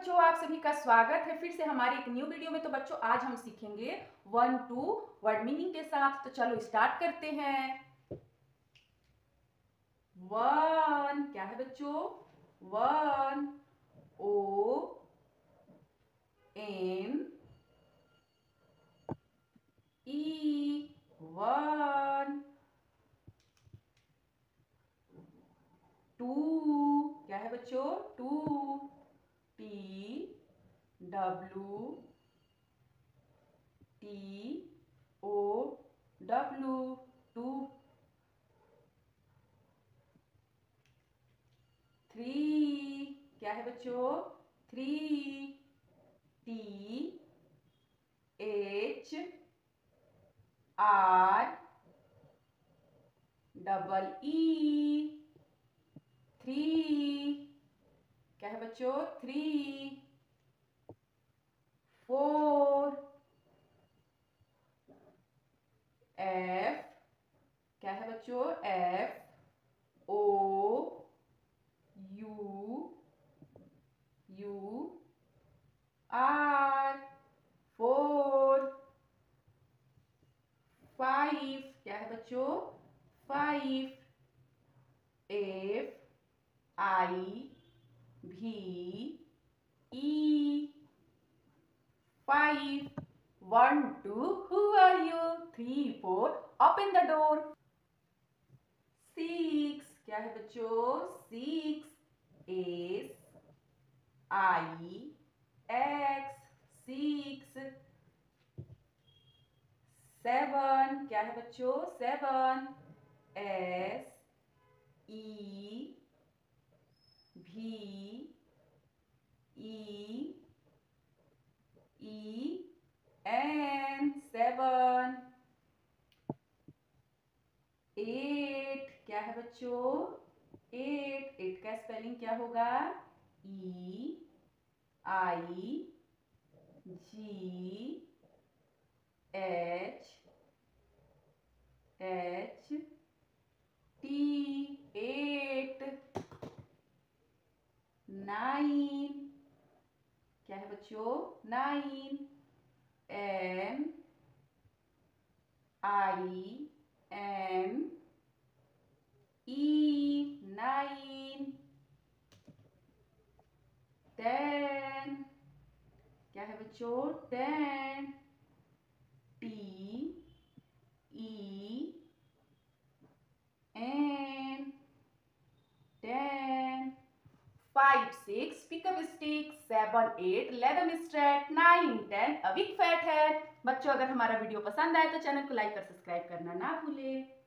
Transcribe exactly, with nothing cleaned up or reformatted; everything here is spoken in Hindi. बच्चों आप सभी का स्वागत है फिर से हमारी एक न्यू वीडियो में। तो बच्चों आज हम सीखेंगे वन टू वर्ड मीनिंग के साथ। तो चलो स्टार्ट करते हैं। वन क्या है बच्चों? One, O N E, one. Two क्या है बच्चों? Two, T W T O W, two। Three क्या है बच्चों? Three T H R double E, three। क्या है बच्चों? थ्री। फोर एफ, क्या है बच्चों? F O U U R, four. Five क्या है बच्चों? Five F I V E, five. One two who are you, three four open the door. Six क्या है बच्चों? Six S I X, six. Seven क्या है बच्चों? Seven S E V E E N, seven. Eight क्या है बच्चों? एट, एट का स्पेलिंग क्या होगा? E I G H H T, eight. Nine क्या है बच्चों? Nine N I N E, nine. Ten क्या है बच्चों? Ten T E N, ten. Five, six, pick up stick, seven, eight, lay them straight, nine, ten, a big fat head। बच्चों अगर हमारा वीडियो पसंद आए तो चैनल को लाइक और सब्सक्राइब करना ना भूलें।